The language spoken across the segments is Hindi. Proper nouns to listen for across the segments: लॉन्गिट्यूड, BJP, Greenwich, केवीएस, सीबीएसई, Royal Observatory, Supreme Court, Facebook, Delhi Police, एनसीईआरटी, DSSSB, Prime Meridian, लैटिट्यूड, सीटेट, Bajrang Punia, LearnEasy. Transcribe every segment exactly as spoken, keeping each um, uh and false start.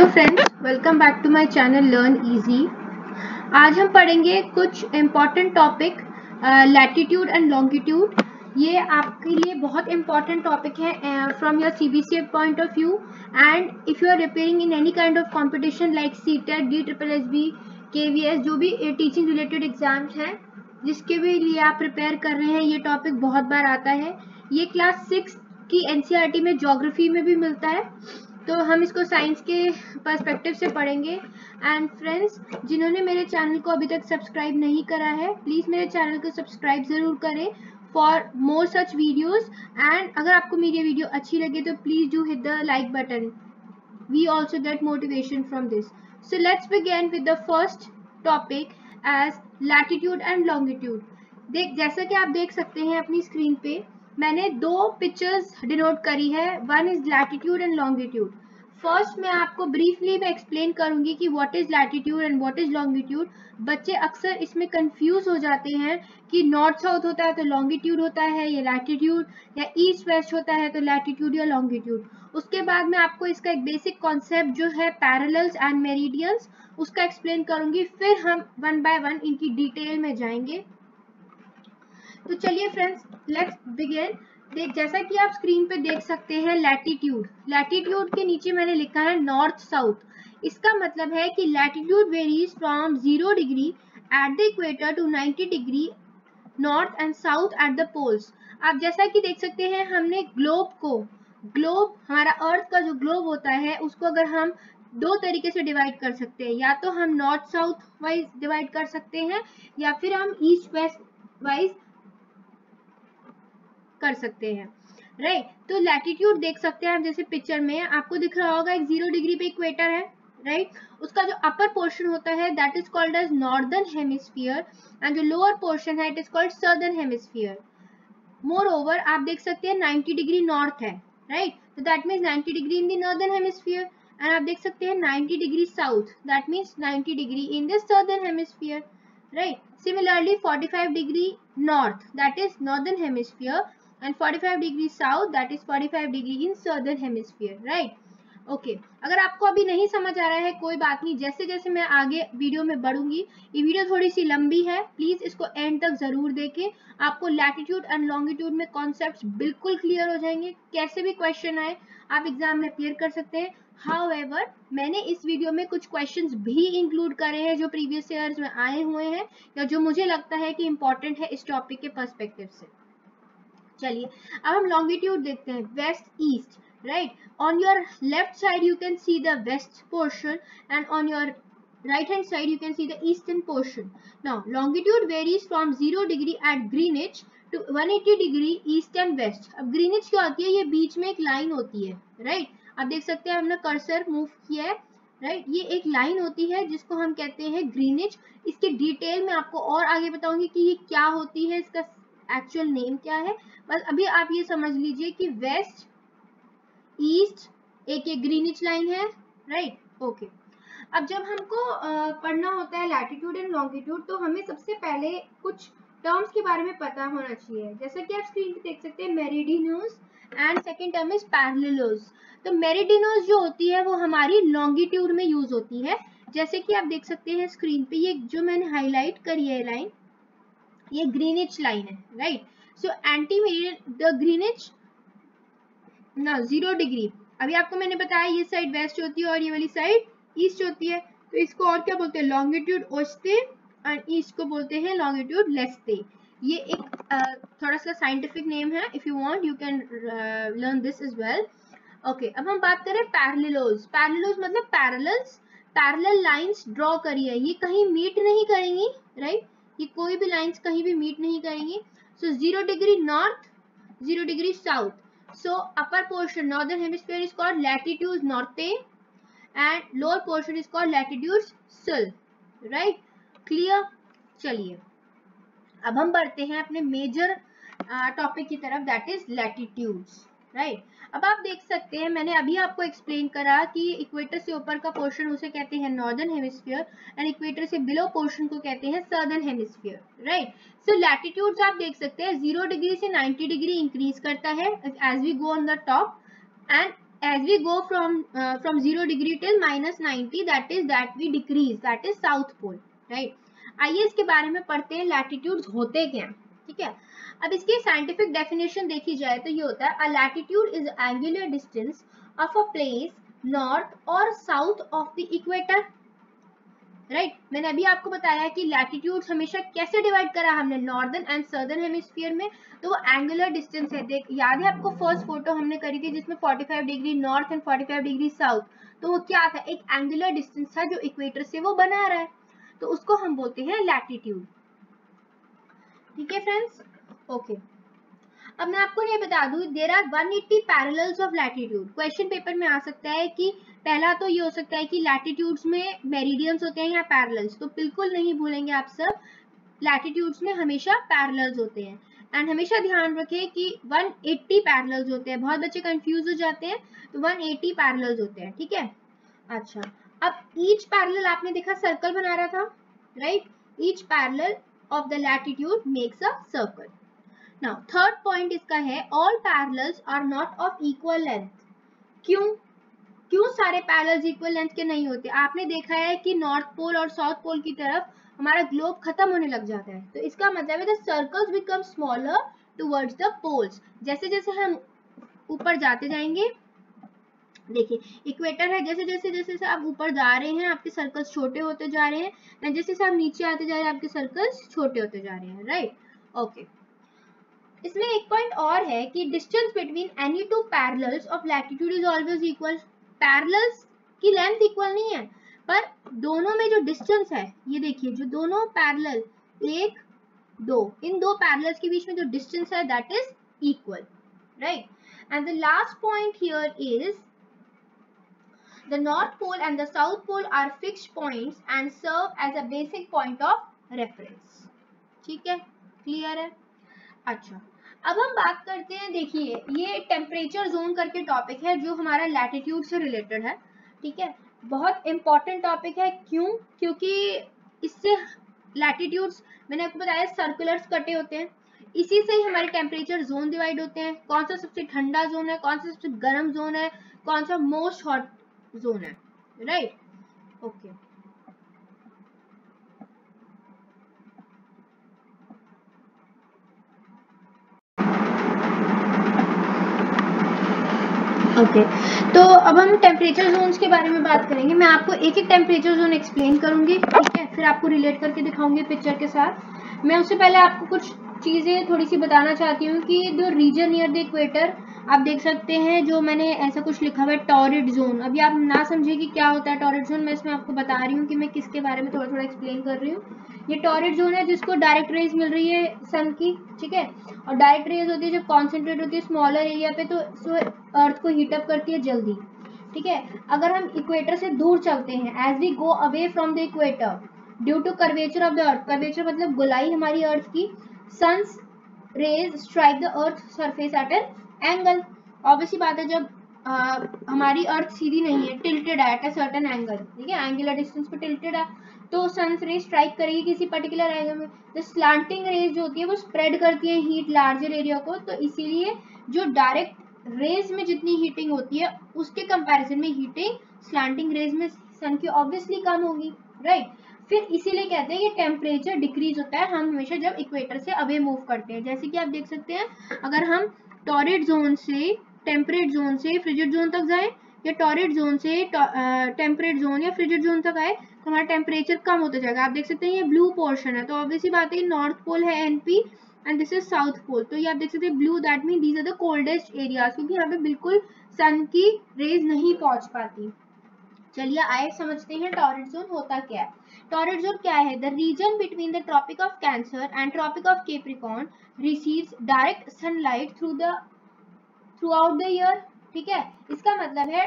Hello friends, welcome back to my channel learn easy. आज हम पढ़ेंगे कुछ important topic, लैटिट्यूड and लॉन्गिट्यूड। ये आपके लिए बहुत इम्पॉर्टेंट टॉपिक है from your सीबीएसई point of view, and if you are appearing in any kind of competition like सीटेट, D triple S B, केवीएस, जो भी टीचिंग रिलेटेड एग्जाम्स हैं जिसके भी लिए आप प्रिपेयर कर रहे हैं, ये टॉपिक बहुत बार आता है। ये क्लास सिक्स की एनसीईआरटी में ज्योग्राफी में भी मिलता है, तो हम इसको साइंस के पर्सपेक्टिव से पढ़ेंगे। एंड फ्रेंड्स, जिन्होंने मेरे चैनल को अभी तक सब्सक्राइब नहीं करा है, प्लीज़ मेरे चैनल को सब्सक्राइब ज़रूर करें for more such videos. And अगर आपको मेरी वीडियो अच्छी लगे तो please do hit the like button, we also get motivation from this. So let's begin with the first topic as लैटिट्यूड and लॉन्गिट्यूड। देख जैसा कि आप देख सकते हैं अपनी स्क्रीन पे, मैंने दो पिक्चर्स डिनोट करी है, one is लैटिट्यूड and लॉन्गिट्यूड। First मैं आपको ब्रीफली मैं एक्सप्लेन करूंगी कि what is लैटिट्यूड and what is लॉन्गिट्यूड। बच्चे अक्सर इसमें कंफ्यूज हो जाते हैं कि नॉर्थ साउथ होता है तो लॉन्गिट्यूड होता है या लैटिट्यूड, या ईस्ट वेस्ट होता है तो लैटिट्यूड या लॉन्गिट्यूड। उसके बाद मैं आपको इसका एक बेसिक कॉन्सेप्ट जो है पैरेलल्स एंड मेरिडियंस, उसका एक्सप्लेन करूंगी, फिर हम वन बाय वन इनकी डिटेल में जाएंगे। तो चलिए फ्रेंड्स, लेट्स बिगिन। देख जैसा कि आप स्क्रीन पे देख सकते हैं लैटिट्यूड, लैटिट्यूड के नीचे मैंने लिखा है नॉर्थ साउथ। इसका मतलब है कि लैटिट्यूड varies from zero degree at the equator to ninety degree north and south at the poles. आप जैसा कि देख सकते हैं, हमने ग्लोब को, ग्लोब हमारा अर्थ का जो ग्लोब होता है, उसको अगर हम दो तरीके से डिवाइड कर सकते हैं, या तो हम नॉर्थ साउथ वाइज डिवाइड कर सकते हैं या फिर हम ईस्ट वेस्ट वाइज कर सकते हैं, राइट right? तो लैटिट्यूड देख सकते हैं हम, जैसे पिक्चर में आपको दिख रहा होगा एक जीरो डिग्री पे इक्वेटर है, राइट right? उसका जो अपर पोर्शन होता है that is called as northern hemisphere, and जो लोअर पोर्शन है it is called southern hemisphere. Moreover आप देख सकते हैं नाइन्टी डिग्री नॉर्थ है, राइट, तो that means ninety degree in the northern hemisphere, and आप देख सकते हैं ninety degree south, that means ninety degree in the southern hemisphere, right. Similarly forty five degree north that is northern hemisphere and forty-five degree south that is forty-five degree in southern hemisphere, right? Okay, अगर आपको अभी नहीं समझ आ रहा है कोई बात नहीं, जैसे जैसे मैं आगे वीडियो में बढ़ूंगी, ये वीडियो थोड़ी सी लंबी है, प्लीज इसको एंड तक जरूर देखें, आपको लैटिट्यूड एंड लॉन्गिट्यूड में कॉन्सेप्ट्स बिल्कुल क्लियर हो जाएंगे। कैसे भी क्वेश्चन आए आप एग्जाम में क्लियर कर सकते हैं। हाउएवर मैंने इस वीडियो में कुछ क्वेश्चंस भी इंक्लूड करे हैं जो प्रीवियस ईयर्स में आए हुए हैं या जो मुझे लगता है कि इंपॉर्टेंट है इस टॉपिक के पर्सपेक्टिव से। चलिए अब हम लॉन्गिट्यूड देखते हैं, west east, right. On your left side you can see the west portion and on your right hand side you can see the eastern portion. Now लॉन्गिट्यूड varies from zero degree at Greenwich to one eighty degree east and west. अब ग्रीनिच क्या होती है, ये बीच में एक लाइन होती है, राइट right? आप देख सकते हैं हमने कर्सर मूव किया है, राइट right? ये एक लाइन होती है जिसको हम कहते हैं ग्रीनिच। इसके डिटेल में आपको और आगे बताऊंगी कि ये क्या होती है, इसका एक्चुअल नेम क्या है। बस अभी आप ये समझ लीजिए कि वेस्ट ईस्ट एक एक ग्रीनिच लाइन है, राइट ओके। अब जब हमको पढ़ना होता है लैटिट्यूड एंड लॉन्गिट्यूड, तो हमें सबसे पहले कुछ टर्म्स के बारे में पता होना चाहिए। जैसा कि आप स्क्रीन पे देख सकते हैं meridians and second term is parallels. तो मेरिडियंस जो होती है वो हमारी लॉन्गिट्यूड में यूज होती है। जैसे कि आप देख सकते हैं स्क्रीन पे, ये जो मैंने हाईलाइट करी है लाइन, ये ग्रीनिच लाइन है, right. So anti meridian the Greenwich ना जीरो डिग्री, अभी आपको मैंने बताया ये साइड वेस्ट होती है और ये वाली साइड ईस्ट होती है, तो इसको और क्या बोलते हैं, लॉन्गिट्यूड ओस्ते, और ईस्ट को बोलते हैं लॉन्गिट्यूड लेस्ते। ये एक uh, थोड़ा सा साइंटिफिक नेम है, if you want you can learn this as well, okay. अब हम बात करें पैरेलल्स, पैरेलल्स मतलब पैरेलल्स, पैरेलल लाइंस ड्रॉ करी है, ये कहीं मीट नहीं करेंगी, राइट right? ये कोई भी लाइंस कहीं भी मीट नहीं करेंगी। So zero degree north, zero degree south. So upper portion northern hemisphere is called लैटिट्यूड north and lower portion is called लैटिट्यूड सल, राइट क्लियर। चलिए अब हम बढ़ते हैं अपने मेजर टॉपिक की तरफ, दैट इज लैटिट्यूड्स, राइट। अब आप देख सकते हैं मैंने अभी आपको एक्सप्लेन करा कि इक्वेटर से ऊपर का पोर्शन उसे कहते हैं नॉर्दर्न हेमिस्फीयर एंड इक्वेटर से बिलो पोर्शन को कहते हैं southern hemisphere, right. So latitudes आप देख सकते हैं जीरो डिग्री से नाइन्टी डिग्री इंक्रीज करता है as we go on the top, and as we go from uh, from zero degree till minus ninety, that is that we decrease, that is south pole, right? आइए इसके बारे में पढ़ते हैं, लैटिट्यूड्स होते क्या हैं, ठीक है? अब इसकी साइंटिफिक डेफिनेशन देखी जाए तो ये होता है, a लैटिट्यूड is angular distance of a place north और south of the equator, right? मैंने अभी आपको बताया कि लैटिट्यूड्स हमेशा कैसे डिवाइड करा हमने नॉर्दर्न एंड सदर्न हेमिस्फीयर में, तो वो एंगुलर डिस्टेंस है। देख, याद है आपको फर्स्ट फोटो हमने करी थी जिसमें पैंतालीस डिग्री नॉर्थ एंड पैंतालीस डिग्री साउथ, तो वो क्या था, एक एंगुलर डिस्टेंस था जो इक्वेटर से वो बना रहा है, तो उसको हम बोलते हैं लैटिट्यूड, ठीक है फ्रेंड्स? ओके, अब मैं आपको ये बता दूं, there are one eighty parallels of लैटिट्यूड। Question paper में आ सकता है कि पहला तो ये हो सकता है कि लैटिट्यूड्स में मेरिडियंस होते हैं या पैरेलल्स, तो बिल्कुल नहीं भूलेंगे आप सब, लैटिट्यूड्स में हमेशा पैरेलल्स होते हैं। एंड हमेशा ध्यान रखें कि वन एटी पैरेलल्स होते हैं, बहुत बच्चे कंफ्यूज हो जाते हैं, तो वन एटी पैरेलल्स होते हैं, ठीक है? अच्छा, अब ईच पैरेलल आपने देखा सर्कल बना रहा था, right? Each parallel of the लैटिट्यूड makes a circle. Now third point इसका है, all parallels are not of equal length. क्यों क्यों सारे पैरेलल्स इक्वल लेंथ के नहीं होते? आपने देखा है कि नॉर्थ पोल और साउथ पोल की तरफ हमारा ग्लोब खत्म होने लग जाता है, तो इसका मतलब है the circles become smaller towards the poles. जैसे जैसे हम ऊपर जाते जाएंगे, देखिए इक्वेटर है, जैसे जैसे जैसे जैसे आप ऊपर जा रहे हैं आपके सर्कल्स छोटे होते जा रहे हैं, एंड जैसे जैसे आप नीचे आते जा रहे हैं आपके सर्कल्स छोटे होते जा रहे हैं, राइट? ओके, इसमें एक पॉइंट और है कि distance between any two parallels of लैटिट्यूड is always equal. Parallels की लेंथ इक्वल नहीं है, पर दोनों में जो डिस्टेंस है, ये देखिए जो दोनों पैरेलल, एक दो, इन दो पैरेलल्स के बीच में जो डिस्टेंस है that is equal, right? And the last point here is the north pole and the south pole are fixed points and serve as a basic point of reference, ठीक है? क्लियर है? अच्छा, अब हम बात करते हैं, देखिए ये टेम्परेचर जोन करके टॉपिक है जो हमारा लैटिट्यूड से रिलेटेड है, ठीक है? बहुत इम्पॉर्टेंट टॉपिक है। क्यों? क्योंकि इससे लैटिट्यूड्स, मैंने आपको बताया सर्कुलर्स कटे होते हैं, इसी से ही हमारे टेम्परेचर जोन डिवाइड होते हैं, कौन सा सबसे ठंडा जोन है, कौन सा सबसे गर्म जोन है, कौन सा मोस्ट हॉट जोन है, राइट? Okay, okay okay. तो अब हम टेम्परेचर जोन्स के बारे में बात करेंगे। मैं आपको एक एक टेम्परेचर जोन एक्सप्लेन करूंगी, ठीक है? फिर आपको रिलेट करके दिखाऊंगी पिक्चर के साथ। मैं उससे पहले आपको कुछ चीज़ें थोड़ी सी बताना चाहती हूँ कि जो रीजन नियर द इक्वेटर आप देख सकते हैं, जो मैंने ऐसा कुछ लिखा हुआ है टॉरिड जोन। अभी आप ना समझे कि क्या होता है टॉरिड जोन, मैं इसमें आपको बता रही हूँ कि मैं किसके बारे में थोड़ा थोड़ा एक्सप्लेन कर रही हूँ। ये टॉरिड जोन है जिसको डायरेक्ट रेज मिल रही है सन की, ठीक है? और डायरेक्ट रेज होती है जब कॉन्सेंट्रेट होती है स्मॉलर एरिया पे, तो अर्थ को हीटअप करती है जल्दी, ठीक है? अगर हम इक्वेटर से दूर चलते हैं, as we go away from the equator due to curvature of the earth, curvature मतलब गोलाई हमारी अर्थ की, sun's rays strike the earth's surface at an angle. Obviously बात है जब आ, हमारी अर्थ सीधी नहीं है, tilted है at a certain angle, ठीक है? Angular distance पे tilted है, तो sun's rays strike करेगी किसी particular angle में, तो slanting rays जो होती है वो spread करती है heat larger area को, तो इसीलिए जो direct rays में जितनी heating होती है उसके comparison में heating slanting rays में sun की obviously कम होगी, right? फिर इसीलिए कहते हैं कि टेम्परेचर डिक्रीज होता है हम हमेशा जब इक्वेटर से अवे मूव करते हैं। जैसे कि आप देख सकते हैं, अगर हम टॉरिड जोन से टेम्परेट जोन से फ्रिजिड जोन तक जाएं या टॉरिड जोन से टेम्परेट जोन या फ्रिजिड जोन तक आए, तो हमारा टेम्परेचर कम होता जाएगा। आप देख सकते हैं ये ब्लू पोर्शन है, तो ऑब्वियसली बात है नॉर्थ पोल है N P and this is south pole, तो ये आप देख सकते हैं blue, that mean these are the coldest areas, क्योंकि यहाँ पे बिल्कुल सन की रेज नहीं पहुँच पाती। चलिए आइए समझते हैं टॉरिड जोन होता क्या है। टॉरिड जोन क्या है? The region between the tropic of Cancer and tropic of Capricorn receives direct sunlight through the throughout the year, ठीक है? इसका मतलब है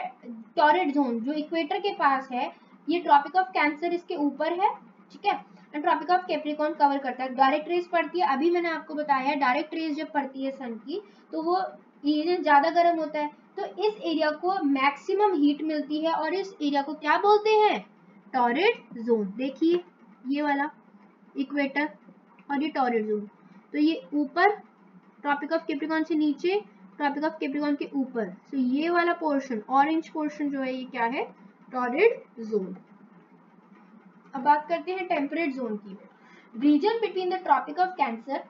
टॉरिड जोन जो इक्वेटर के पास है, ये ट्रॉपिक ऑफ कैंसर इसके ऊपर है, ठीक है? And tropic of Capricorn cover करता है। डायरेक्ट रेस पड़ती है, अभी मैंने आपको बताया डायरेक्ट रेस जब पड़ती है सन की तो वो रीजन ज्यादा गर्म होता है, तो इस एरिया को मैक्सिमम हीट मिलती है और इस एरिया को क्या बोलते हैं? Torrid zone. देखिए ये वाला इक्वेटर और ये टॉरिड जोन, तो ये ऊपर ट्रॉपिक ऑफ कैप्रिकॉर्न से नीचे, ट्रॉपिक ऑफ कैप्रिकॉर्न के ऊपर। सो so, ये वाला पोर्शन, ऑरेंज पोर्शन जो है ये क्या है? Torrid zone. अब बात करते हैं टेम्परेट जोन की। Region between the tropic of Cancer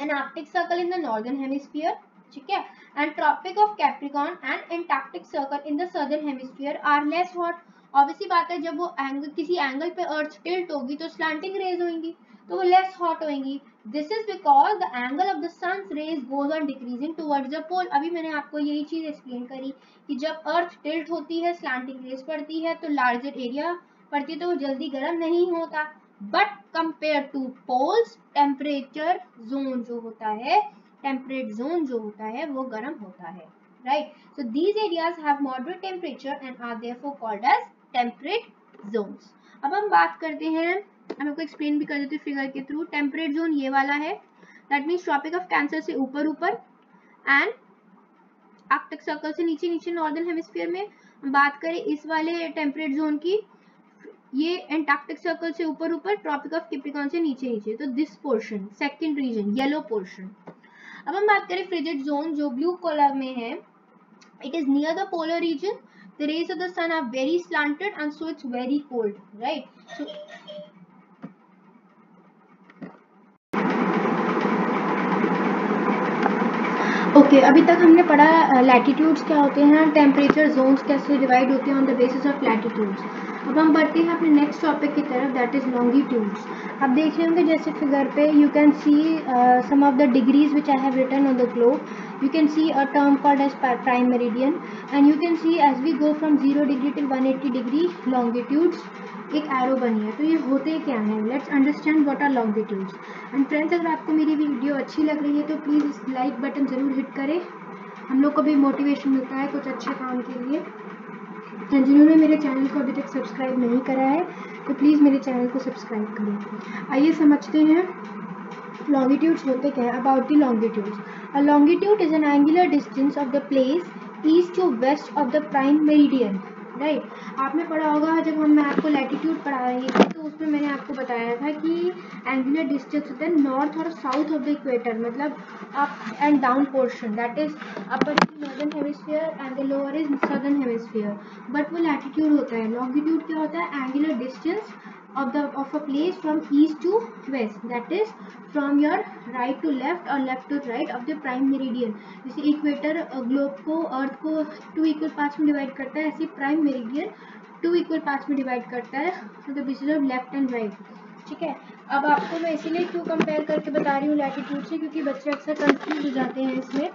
and Arctic circle in the northern hemisphere, ठीक है, and tropic of Capricorn and Antarctic circle in the southern hemisphere are less hot. Obviously बात है, जब वो एंगल किसी एंगल पे अर्थ टिल्ट होगी तो स्लैंटिंग रेज होंगी, तो वो लेस हॉट होंगी। This is because the angle of the sun's rays goes on decreasing towards the pole. अभी मैंने आपको यही चीज एक्सप्लेन करी कि जब अर्थ टिल्ट होती है, स्लैंटिंग रेज पड़ती है तो लार्जर एरिया पड़ती है, तो वो जल्दी गर्म नहीं होता। But compare to poles, temperature zone जो होता है, टेम्परेट जोन जो होता है वो गर्म होता है, right. So these areas have moderate temperature and are therefore called as temperate zones. अब हम बात करते हैं, हम आपको एक्सप्लेन भी कर देते हैं फिगर के थ्रू। टेम्परेट जोन ये वाला है, that means tropic of Cancer से ऊपर ऊपर एंड आर्कटिक सर्कल से नीचे नीचे नॉर्दर्न हेमिस्फीयर में। हम बात करें इस वाले टेम्परेट जोन की, ये एंटार्क्टिक सर्कल से ऊपर ऊपर, ट्रॉपिक ऑफ कैप्रिकॉर्न से नीचे नीचे, तो this portion, second region, yellow portion. अब हम बात करें फ्रिजिड जोन जो ब्लू कलर में है। It is near the polar region, the rays of the sun are very slanted and so it's very cold, right. So okay okay, अभी तक हमने पढ़ा लैटिट्यूड्स क्या होते हैं, टेम्परेचर जोन्स कैसे डिवाइड होते हैं on the basis of latitudes. अब हम बढ़ते हैं अपने नेक्स्ट टॉपिक की तरफ, दैट इज़ लॉन्गिट्यूड्स। आप देख रहे होंगे जैसे फिगर पे, you can see some of the degrees which I have written on the globe. You can see a term called as prime meridian and you can see as we go from zero degree till one eighty degree longitudes एक एरो बनी है। तो ये होते क्या है, let's understand what are longitudes. And friends, अगर आपको मेरी वीडियो अच्छी लग रही है तो प्लीज़ लाइक बटन ज़रूर हिट करें, हम लोग को भी मोटिवेशन मिलता है कुछ अच्छे काम के लिए। एंड जिन्होंने मेरे चैनल को अभी तक सब्सक्राइब नहीं करा है तो प्लीज़ मेरे चैनल को सब्सक्राइब करें। आइए समझते हैं लॉन्गिट्यूड्स होते क्या है। About the longitudes, a लॉन्गिट्यूड is an angular distance of the place east to west of the prime meridian, right right. आपने पढ़ा होगा जब हम मैं आपको लैटिट्यूड पढ़ा रही थी तो उसमें मैंने आपको बताया था कि एंगुलर डिस्टेंस होता है नॉर्थ और साउथ ऑफ द इक्वेटर, मतलब up and down portion, that is upper is northern hemisphere and the lower is southern hemisphere, but वो लैटिट्यूड होता है। लॉन्गिट्यूड क्या होता है? Angular distance of the of a place from east to west, that is from your right to left और left to right of the prime meridian. जैसे इक्वेटर ग्लोब को, अर्थ को टू इक्वल पार्ट्स में डिवाइड करता है, ऐसे prime meridian two equal parts में डिवाइड करता है, मतलब basis of left and right, ठीक है। अब आपको मैं इसीलिए क्यों कंपेयर करके बता रही हूँ लैटिट्यूड से, क्योंकि बच्चे अक्सर कंफ्यूज हो जाते हैं इसमें।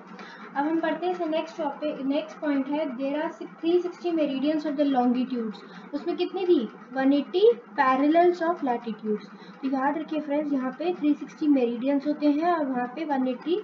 अब हम पढ़ते हैं नेक्स्ट टॉपिक, नेक्स्ट पॉइंट है, there are three sixty meridians of the longitudes. उसमें कितनी थी? One eighty parallels of latitudes. तो याद रखिए फ्रेंड्स, यहाँ पे थ्री सिक्सटी मेरिडियंस होते हैं और वहाँ पे वन एटी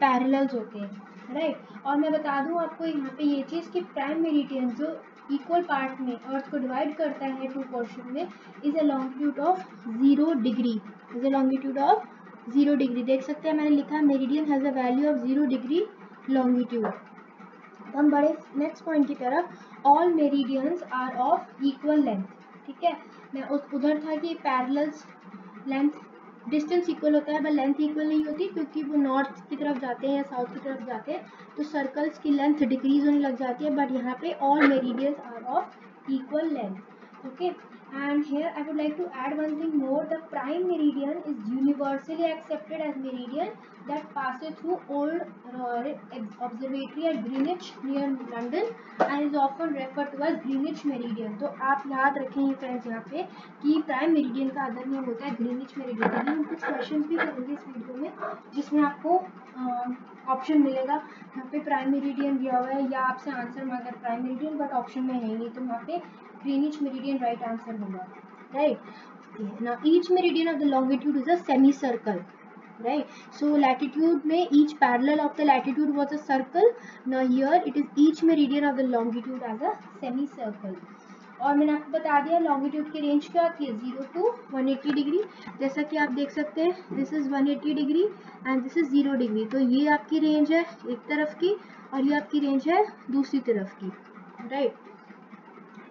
पैरेलल्स होते हैं, राइट। और मैं बता दूँ आपको यहाँ पे ये चीज़ कि प्राइम मेरिडियन जो इक्वल पार्ट में अर्थ को डिवाइड करता है टू पोर्शन में, is a लॉन्गिट्यूड of zero degree, is a लॉन्गिट्यूड of zero degree. देख सकते हैं मैंने लिखा meridian has a value of zero degree लॉन्गिट्यूड। हम बड़े नेक्स्ट पॉइंट की तरफ, all meridians are of equal length, ठीक है। मैं उधर था कि पैरेलल्स लेंथ डिस्टेंस इक्वल होता है, बट लेंथ इक्वल नहीं होती क्योंकि वो नॉर्थ की तरफ जाते हैं या साउथ की तरफ जाते हैं तो सर्कल्स की लेंथ डिक्रीज होने लग जाती है, बट यहाँ पे all meridians are of equal length, okay. And here I would like to add one thing more. The prime meridian is universally accepted as meridian that passes through old Royal Observatory at Greenwich near London and is often referred to as Greenwich meridian. तो आप याद रखें फ्रेंड्स यहाँ पे कि prime meridian का अदर नेम होता है Greenwich meridian। अभी हम कुछ क्वेश्चन भी करेंगे इस वीडियो में जिसमें आपको ऑप्शन मिलेगा, यहाँ पे प्राइम मेरिडियन दिया हुआ है या आपसे आंसर मांगा प्राइम मेरिडियन बट ऑप्शन में है नहीं, तो यहाँ पे Greenwich meridian right answer होगा, right? Now each meridian of the longitude is a semicircle, right? So latitude में each parallel of the latitude was a circle. Now here it is each meridian of the longitude as a semicircle. और मैंने आपको बता दिया longitude की range क्या होती है, zero to one eighty degree. जैसा कि आप देख सकते हैं this is one eighty degree and this is zero degree, तो ये आपकी range है एक तरफ की और ये आपकी range है दूसरी तरफ की, right?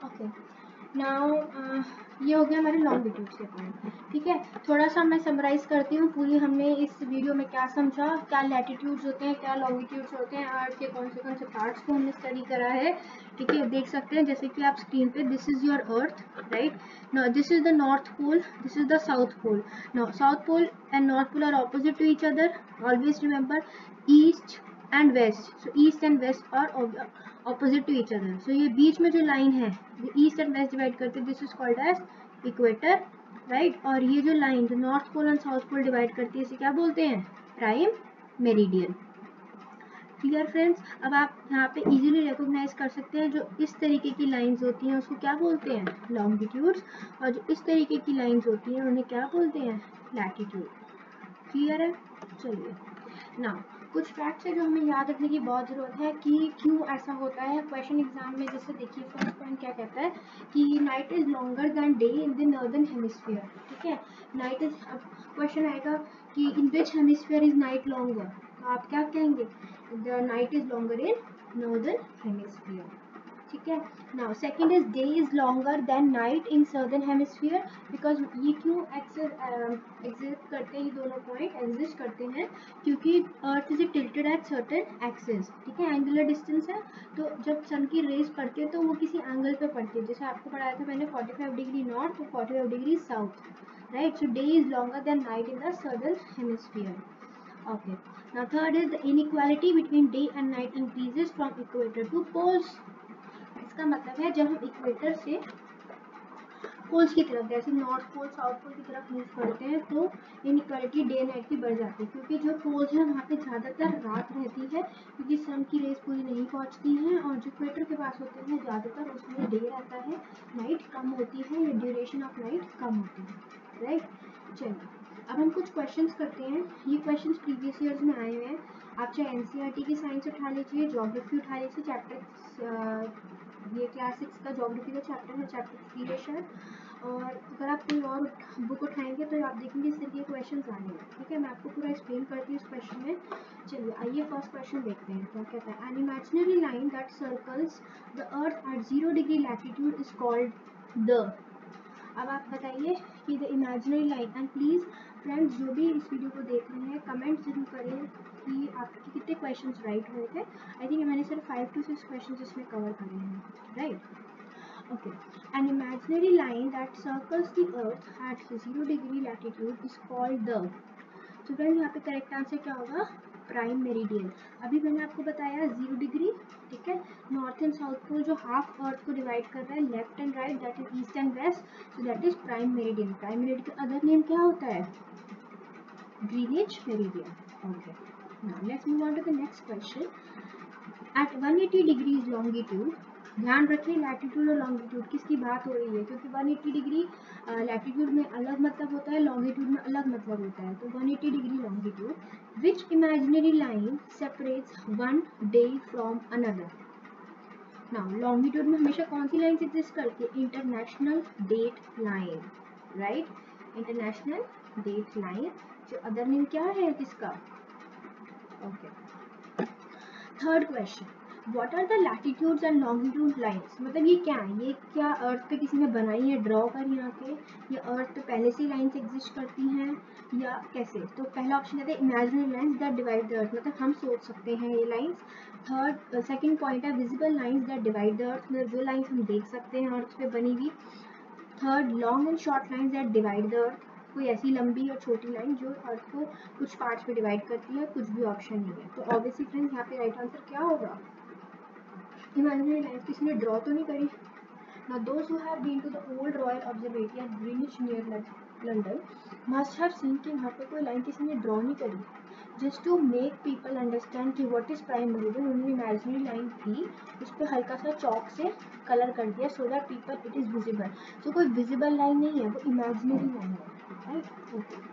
Okay okay. Now uh, ये हो गया हमारे लॉन्गिट्यूड से पॉइंट। ठीक है, थोड़ा सा मैं समराइज करती हूँ पूरी हमने इस वीडियो में क्या समझा, क्या लैटिट्यूड्स होते हैं, क्या लॉन्गिट्यूड्स होते हैं, अर्थ के कौन से कौन से पार्ट्स को हमने स्टडी करा है। ठीक है, देख सकते हैं जैसे कि आप स्क्रीन पे, this is your earth right, this is the north pole, this is the south pole. South pole and north pole are opposite to each other, always remember east and west, so east and west are opposite to each other. So ये बीच में जो लाइन है ईस्ट एंड वेस्ट डिवाइड करते हैं, this is called as equator right. और ये जो लाइन जो north pole and south pole divide करती है इसे क्या बोलते हैं, प्राइम मेरिडियन। क्लियर फ्रेंड्स, अब आप यहाँ पे इजीली रिकॉग्नाइज कर सकते हैं, जो इस तरीके की लाइंस होती हैं उसको क्या बोलते हैं, लॉन्गिट्यूड्स, और जो इस तरीके की लाइंस होती हैं उन्हें क्या बोलते हैं, लैटिट्यूड। क्लियर है, चलिए ना कुछ फैक्ट्स है जो हमें याद रखने की बहुत ज़रूरत है कि क्यों ऐसा होता है क्वेश्चन एग्जाम में। जैसे देखिए फर्स्ट पॉइंट क्या कहता है कि night is longer than day in the northern hemisphere. ठीक है, नाइट इज, अब क्वेश्चन आएगा कि in which hemisphere is night longer, तो आप क्या कहेंगे, the night is longer in northern hemisphere. ठीक है, now second is day is longer than night in southern hemisphere, because ये क्यों एग्जिस्ट करते हैं, ये दोनों पॉइंट एग्जिस्ट करते हैं क्योंकि earth is tilted at certain axis. ठीक है, एंगुलर डिस्टेंस है, तो जब सन की रेज पड़ती है तो वो किसी एंगल पे पड़ती है, जैसे आपको पढ़ाया था मैंने पैंतालीस डिग्री नॉर्थ और पैंतालीस degree south right. So day is longer than night in the southern hemisphere. Okay, now third is the inequality between day and night increases from equator to poles. इसका मतलब है जब हम इक्वेटर से पोल्स की तरफ, जैसे नॉर्थ पोल साउथ पोल की तरफ मूव करते हैं तो इनइक्वालिटी डे नाइट की बढ़ जाती है, क्योंकि जो पोल्स है वहाँ पे ज़्यादातर रात रहती है क्योंकि सन की रेस पूरी नहीं पहुँचती हैं, और जो इक्वेटर के पास होते हैं ज़्यादातर उसमें डे रहता है, नाइट कम होती है, या ड्यूरेशन ऑफ नाइट कम होती है राइट। चलिए अब हम कुछ क्वेश्चंस करते हैं, ये क्वेश्चंस प्रीवियस ईयर्स में आए हुए हैं, आप चाहे एनसीईआरटी की साइंस उठा लीजिए, ज्योग्राफी उठा लीजिए, चैप्टर ये क्लास सिक्स का ज्योग्राफी का चैप्टर है, चैप्टर थ्री है शायद, और अगर आप कोई और बुक उठाएंगे तो आप देखेंगे इस तरीके के क्वेश्चन आने हैं। ठीक है, मैं आपको पूरा एक्सप्लेन करती हूँ इस क्वेश्चन में। चलिए आइए फर्स्ट क्वेश्चन देखते हैं, क्या कहता है, an imaginary line that circles the earth at zero degree लैटिट्यूड is called the. अब आप बताइए कि the imaginary line, and please friends जो भी इस वीडियो को देख रहे हैं कमेंट जरूर करें कि आपके कितने क्वेश्चंस राइट हुए थे। आई थिंक मैंने सिर्फ फाइव टू सिक्स क्वेश्चंस इसमें कवर करे हैं right. Okay, an imaginary line that circles the earth at zero degree लैटिट्यूड is called the. तो फ्रेंड यहाँ पे करेक्ट आंसर क्या होगा, प्राइम मेरिडियन। अभी मैंने आपको बताया जीरो डिग्री। ठीक है, नॉर्थ एंड साउथ पोल जो हाफ अर्थ को डिवाइड कर रहा है left and right, that is east and west, so that is prime meridian. Prime meridian का अदर नेम क्या होता है, Greenwich meridian. Okay, now let's move on to the next question. At one eighty degrees लॉन्गिट्यूड, ध्यान रखिए लैटिट्यूड और लॉन्गिट्यूड किसकी बात हो रही है, क्योंकि वन एटी डिग्री लैटिट्यूड में अलग मतलब होता है, लॉन्गिट्यूड में अलग मतलब होता है, तो one eighty degree लॉन्गिट्यूड। Which imaginary line separates one day from another. Now लॉन्गिट्यूड में हमेशा कौन सी लाइन एग्जिस्ट करती है, international date line right, international date line, जो अदर नेम क्या है किसका। Okay, third question, what are the latitudes and लॉन्गिट्यूड lines, मतलब ये क्या है, ये क्या अर्थ पे किसी ने बनाई है ड्रॉ कर, यहाँ पे ये अर्थ पे पहले से लाइन्स एग्जिस्ट करती हैं या कैसे। तो पहला ऑप्शन कहते हैं imaginary lines that divide the earth, मतलब हम सोच सकते हैं ये लाइन्स। थर्ड सेकंड पॉइंट है visible lines that divide the earth, मतलब वो लाइन्स हम देख सकते हैं अर्थ पे बनी हुई। Third long and short lines that divide the earth, कोई ऐसी लंबी और छोटी लाइन जो अर्थ को कुछ पार्ट्स में डिवाइड करती है, कुछ भी ऑप्शन नहीं है। तो ऑब्वियसली फ्रेंड्स यहाँ पे राइट आंसर क्या होगा, इमेजिनरी लाइन्स किसी ने ड्रॉ तो नहीं करी। Now those who have been to the old Royal Observatory at Greenwich near London must have seen कि वहाँ पे कोई लाइन किसी ने ड्रॉ नहीं करी। Just to make people understand कि what is prime meridian, उन्होंने imaginary line थी उस पर हल्का सा चौक से कलर कर दिया, so that people it is visible। So कोई visible line नहीं है, वो imaginary line है right? Okay.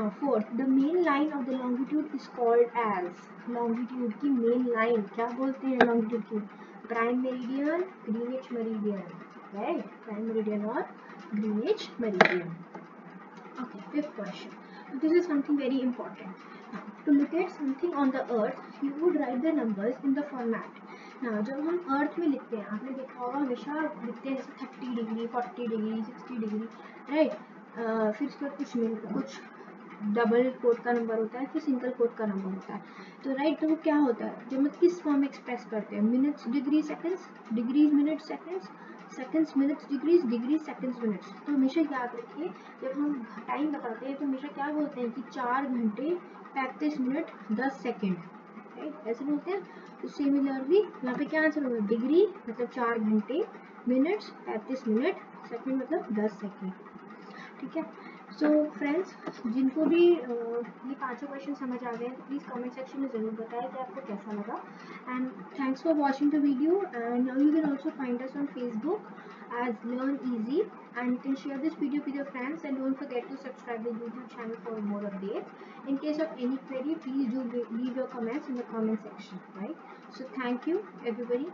Now fourth, the main line of the longitude is called as, longitude की main line क्या बोलते हैं, longitude की prime meridian, Greenwich meridian right, prime meridian और Greenwich meridian. Okay, fifth question, this is something very important. To look at something on the earth you would write the numbers in the format जब हम अर्थ में लिखते हैं, आपने देखा होगा हमेशा लिखते हैं जैसे thirty degree, forty degree, sixty degree, right. फिर उसके बाद कुछ कुछ डबल कोट का नंबर होता है, फिर सिंगल कोट का नंबर होता है, तो राइट। तो वो क्या होता है, जो हम किस फॉर्म में एक्सप्रेस करते हैं, minutes degree seconds, degrees minute seconds, seconds minutes degrees, degrees seconds minutes. तो हमेशा याद रखिए जब हम टाइम बताते हैं तो हमेशा क्या बोलते हैं कि चार घंटे पैंतीस मिनट दस सेकेंड, राइट, ऐसे बोलते हैं। तो सिमिलरली यहाँ पे क्या आंसर होगा, डिग्री मतलब चार घंटे, मिनट्स पैंतीस मिनट, सेकेंड मतलब दस सेकेंड, ठीक है। सो so, फ्रेंड्स, जिनको भी ये पांचों क्वेश्चन समझ आ गए हैं तो प्लीज़ कमेंट सेक्शन में ज़रूर बताएं कि आपको कैसा लगा। And thanks for watching the video, and now you can also find us on Facebook as learn easy, and you can share this video with your friends, and don't forget to subscribe the YouTube channel for more updates. In case of any query, please do leave your comments in the comment section, right. So thank you everybody.